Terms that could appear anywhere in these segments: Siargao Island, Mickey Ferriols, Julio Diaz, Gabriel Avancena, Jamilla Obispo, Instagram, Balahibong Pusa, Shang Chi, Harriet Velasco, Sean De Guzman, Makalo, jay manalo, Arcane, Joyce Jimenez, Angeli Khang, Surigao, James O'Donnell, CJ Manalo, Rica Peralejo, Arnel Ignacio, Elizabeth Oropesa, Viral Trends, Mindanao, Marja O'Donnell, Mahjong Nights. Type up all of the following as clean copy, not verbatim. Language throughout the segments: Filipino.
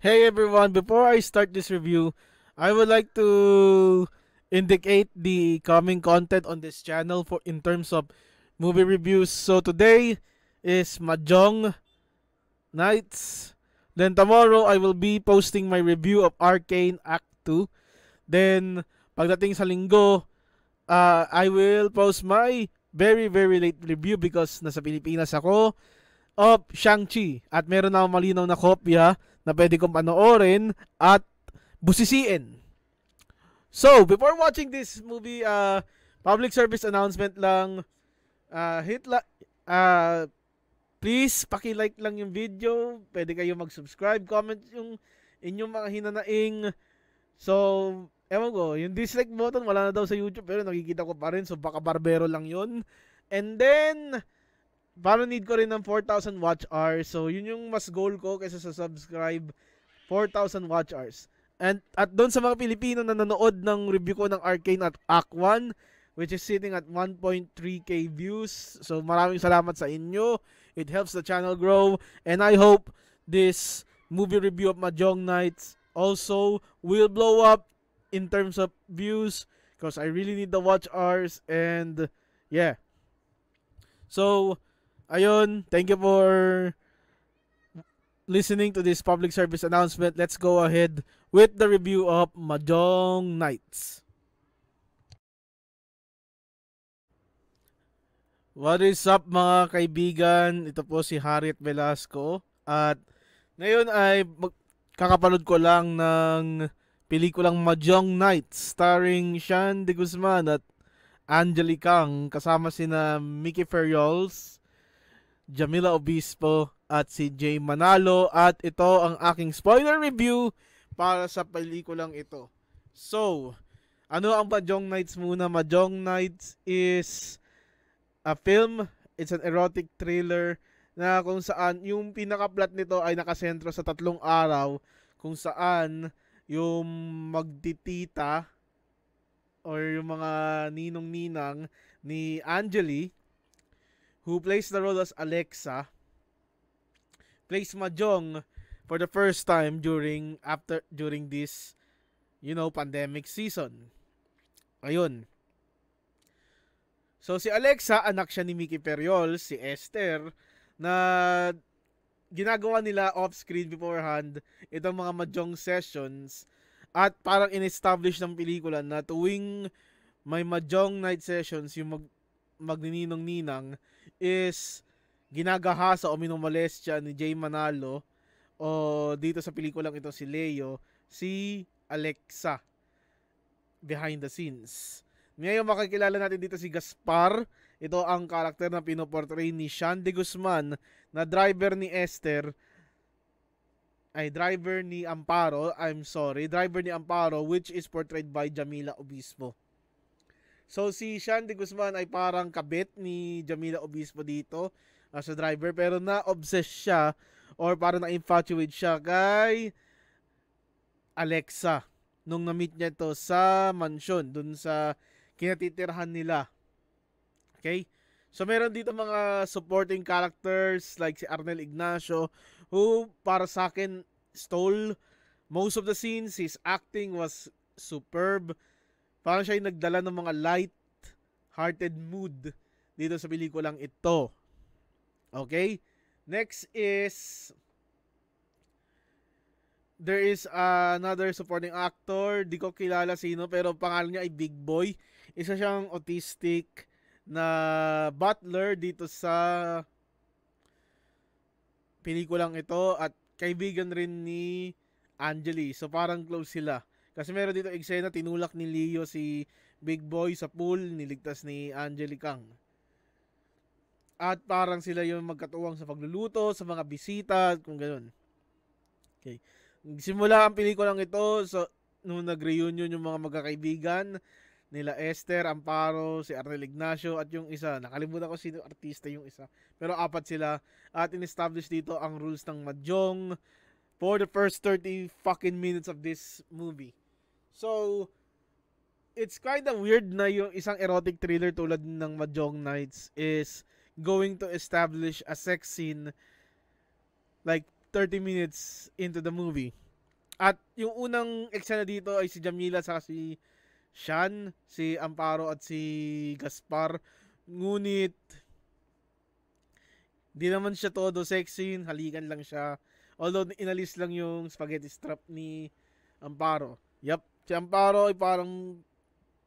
Hey everyone, before I start this review, I would like to indicate the coming content on this channel for in terms of movie reviews. So today is Mahjong Nights. Then tomorrow I will be posting my review of Arcane Act 2. Then pagdating sa linggo, I will post my very late review because nasa Pilipinas ako, of Shang Chi. At meron na akong malinaw na kopya na pwede kong panoorin at busisiin. So, before watching this movie, public service announcement lang, please, paki-like lang yung video, pwede kayo mag-subscribe, comment yung inyong mga hinanaing. So, ewan ko, yung dislike button, wala na daw sa YouTube, pero nakikita ko pa rin, so baka barbero lang yun. And then, parang need ko rin ng 4,000 watch hours. So, yun yung mas goal ko kaysa sa subscribe. 4,000 watch hours. And at doon sa mga Pilipino na nanood ng review ko ng Arcane at Act 1, which is sitting at 1.3k views. So, maraming salamat sa inyo. It helps the channel grow. And I hope this movie review of Mahjong Nights also will blow up in terms of views because I really need the watch hours. And, yeah. So, ayun, thank you for listening to this public service announcement. Let's go ahead with the review of Mahjong Nights. What is up mga kaibigan? Ito po si Harriet Velasco. At ngayon ay kakapanood ko lang ng pelikulang Mahjong Nights starring Sean De Guzman at Angeli Khang, kasama sina Mickey Ferriols, Jamilla Obispo at CJ Manalo, at ito ang aking spoiler review para sa pelikulang ito. So, ano ang Mahjong Nights muna? Mahjong Nights is a film, it's an erotic thriller na kung saan yung pinaka-plot nito ay nakasentro sa tatlong araw kung saan yung magtitita or yung mga ninong-ninang ni Angeli, who plays the role as Alexa, plays mahjong for the first time during this, you know, pandemic season. Ayun. So si Alexa, anak siya ni Mickey Ferriols, si Esther, na ginagawa nila off-screen beforehand itong mga mahjong sessions, at parang in-establish ng pelikula na tuwing may mahjong night sessions, yung magnininong-ninang is ginagahasa o minumalestya ni Jay Manalo o dito sa pelikulang ito si Leo, si Alexa behind the scenes. Ngayon makikilala natin dito si Gaspar. Ito ang karakter na pinoportray ni Sean De Guzman na driver ni Amparo, which is portrayed by Jamilla Obispo. So, si Sean De Guzman ay parang kabit ni Jamilla Obispo dito as a driver, pero na-obsess siya or parang na-infatuate siya kay Alexa nung na-meet niya ito sa mansion, dun sa kinatitirahan nila. Okay? So, meron dito mga supporting characters like si Arnel Ignacio, who para sa akin stole most of the scenes. His acting was superb. Parang siya yung nagdala ng mga light-hearted mood dito sa pelikulang ito. Okay? Next is, there is another supporting actor. Di ko kilala sino, pero pangalan niya ay Big Boy. Isa siyang autistic na butler dito sa pelikulang ito at kaibigan rin ni Angeli. So parang close sila. Kasi meron dito eksena, tinulak ni Leo si Big Boy sa pool, niligtas ni Angeli Khang. At parang sila yung magkatuwang sa pagluluto, sa mga bisita, kung gano'n. Okay. Simula ang pelikulang ito, so, nung nag-reunion yung mga magkakaibigan, nila Esther, Amparo, si Arnel Ignacio, at yung isa, nakalimutan ko sino artista yung isa, pero apat sila. At in-establish dito ang rules ng mahjong for the first 30 fucking minutes of this movie. So, it's kind of weird na yung isang erotic thriller tulad ng Mahjong Nights is going to establish a sex scene like 30 minutes into the movie. At yung unang eksena dito ay si Jamilla sa si Sean, si Amparo at si Gaspar. Ngunit di naman siya todo sexy, halikan lang siya. Although inalis lang yung spaghetti strap ni Amparo. Yup, si Amparo ay parang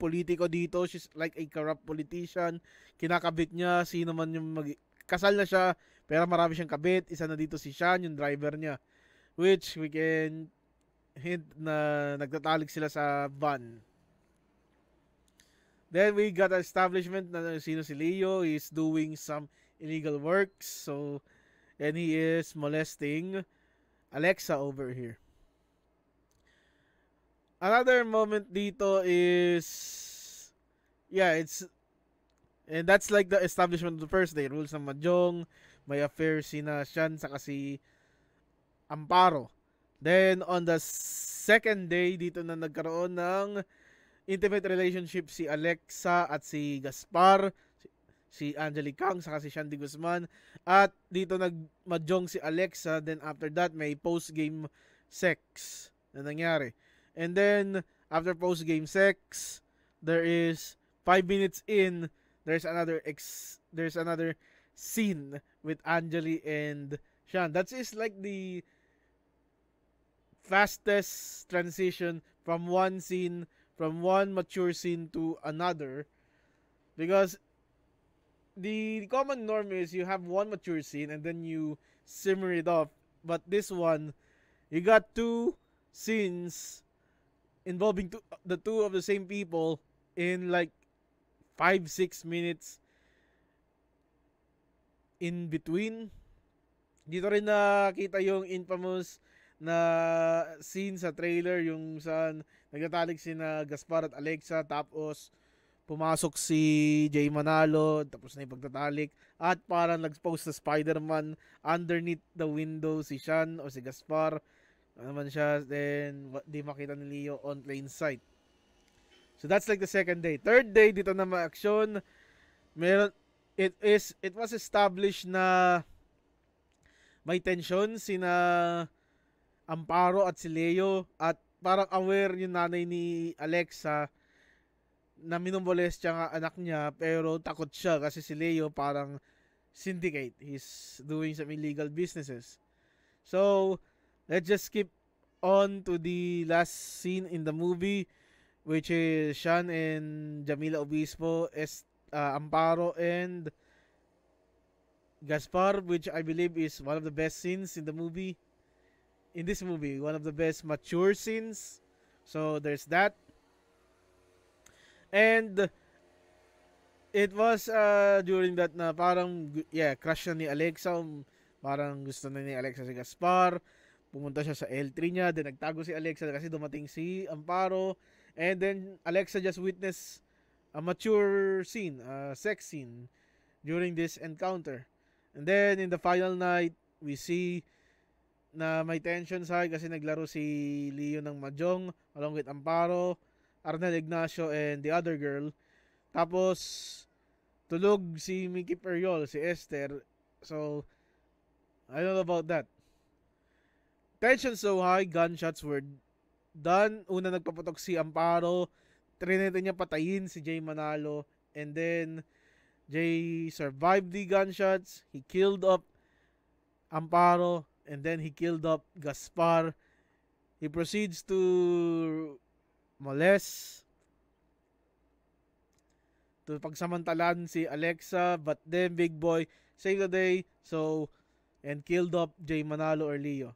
politiko dito. She's like a corrupt politician. Kinakabit niya, sino man yung kasal na siya, pero marami siyang kabit. Isa na dito si Sean, yung driver niya. Which we can hint na nagtatalik sila sa van. Then we got an establishment na sino si Leo is doing some illegal works. So, and he is molesting Alexa over here. Another moment dito is, yeah, it's, and that's like the establishment of the first day. Rules ng Mahjong, may affair sina Sean, saka si Amparo. Then on the second day, dito na nagkaroon ng intimate relationship si Alexa at si Gaspar, si Angeli Khang, saka si Sean De Guzman. At dito nag-Mahjong si Alexa. Then after that, may post-game sex na nangyari. And then, after post-game sex, there is 5 minutes in, there's another scene with Angeli and Sean. That is like the fastest transition from one scene, from one mature scene to another. Because the common norm is you have one mature scene and then you simmer it off. But this one, you got two scenes involving the two of the same people in like 5-6 minutes in between. Dito rin nakita yung infamous na scene sa trailer, yung saan nagtatalik sina Gaspar at Alexa, tapos pumasok si CJ Manalo, tapos na ipagtatalik, at parang nag-post sa Spider-Man underneath the window si Sean o si Gaspar. Ano man siya, then di makita ni Leo on plain sight. So that's like the second day. Third day, dito na ma-action. It was established na may tension sina Amparo at si Leo, at parang aware yung nanay ni Alexa na minumboles siya ng anak niya, pero takot siya kasi si Leo parang syndicate. He's doing some illegal businesses. So, let's just skip on to the last scene in the movie, which is Sean and Jamilla Obispo, Amparo and Gaspar, which I believe is one of the best scenes in the movie. In this movie, one of the best mature scenes. So there's that. And it was during that na parang, yeah, crush na ni Alexa. Parang gusto na ni Alexa si Gaspar. Pumunta siya sa L3 niya, then nagtago si Alexa kasi dumating si Amparo, and then Alexa just witnessed a mature scene, a sex scene during this encounter. And then in the final night, we see na may tension sa kasi naglaro si Leo ng Mahjong along with Amparo, Arnel Ignacio, and the other girl. Tapos tulog si Mickey Ferriols, si Esther. So, I don't know about that. Tension so high, gunshots were done. Una nagpaputok si Amparo, trinete niya patayin si CJ Manalo, and then CJ survived the gunshots. He killed up Amparo, and then he killed up Gaspar. He proceeds to molest, to pagsamantalan si Alexa, but then Big Boy saved the day, so, and killed up CJ Manalo or Leo.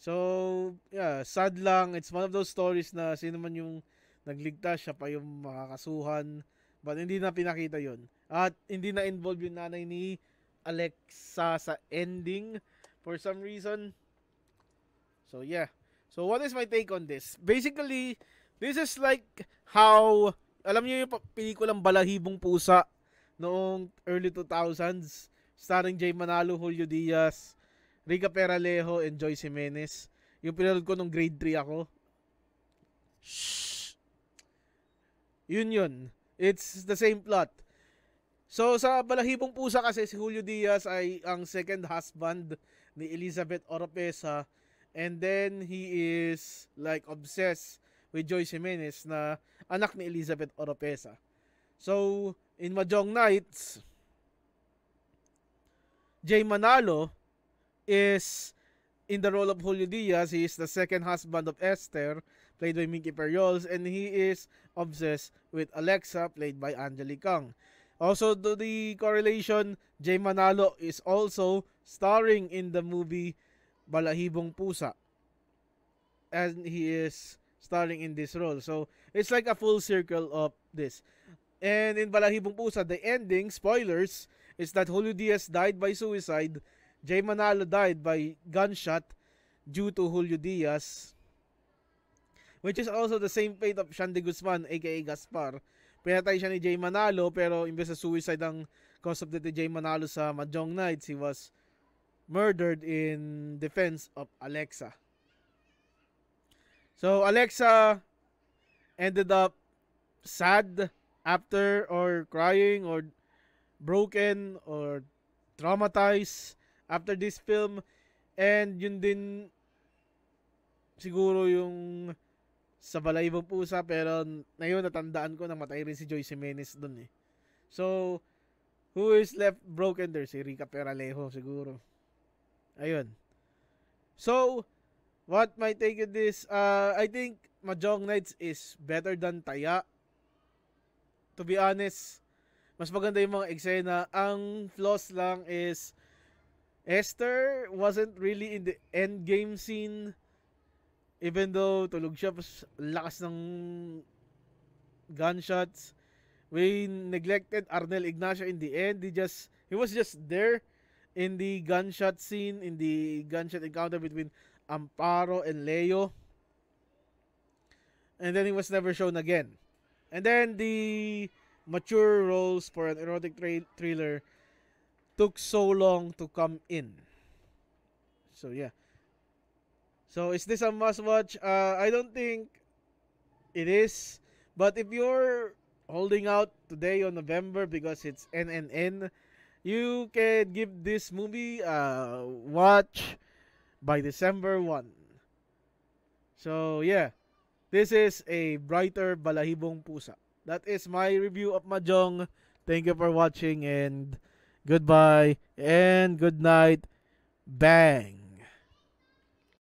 So, yeah, sad lang. It's one of those stories na sino man yung nagligtas, siya pa yung makakasuhan. But hindi na pinakita yun. At hindi na involved yung nanay ni Alexa sa ending for some reason. So, yeah. So, what is my take on this? Basically, this is like how, alam niyo yung pelikulang Balahibong Pusa noong early 2000s, starring CJ Manalo, Julio Diaz, Rica Peralejo, and Joyce Jimenez. Yung pinanood ko nung grade 3 ako. Shhh. Yun. It's the same plot. So, sa Balahibong Pusa kasi, si Julio Diaz ay ang second husband ni Elizabeth Oropesa. And then he is like obsessed with Joyce Jimenez na anak ni Elizabeth Oropesa. So, in Mahjong Nights, CJ Manalo is in the role of Julio Diaz. He is the second husband of Esther, played by Mickey Ferriols, and he is obsessed with Alexa, played by Angeli Khang. Also, to the correlation, CJ Manalo is also starring in the movie Balahibong Pusa, and he is starring in this role. So, it's like a full circle of this. And in Balahibong Pusa, the ending, spoilers, is that Julio Diaz died by suicide, CJ Manalo died by gunshot due to Julio Diaz, which is also the same fate of Sean De Guzman, aka Gaspar. Pinatay siya ni CJ Manalo, pero imbes na suicide ang cause of death ni CJ Manalo sa Mahjong Nights, he was murdered in defense of Alexa. So, Alexa ended up sad after, or crying, or broken, or traumatized after this film. And yun din siguro yung sa Balahibong Pusa, pero na yun natandaan ko na matay rin si Joyce Jimenez dun eh. So, who is left broken there? Si Rica Peralejo siguro. Ayun. So, what my take on this? I think Mahjong Nights is better than Taya. To be honest, mas maganda yung mga eksena. Ang flaws lang is Esther wasn't really in the end game scene, even though tulog siya, lakas ng gunshots. We neglected Arnel Ignacio in the end. He was just there in the gunshot scene, in the gunshot encounter between Amparo and Leo, and then he was never shown again. And then the mature roles for an erotic thriller took so long to come in. So yeah. So is this a must watch? I don't think it is, but if you're holding out today on November because it's NNN, you can give this movie a watch by December 1. So, yeah. This is a brighter Balahibong Pusa. That is my review of Mahjong. Thank you for watching, and goodbye and good night. Bang!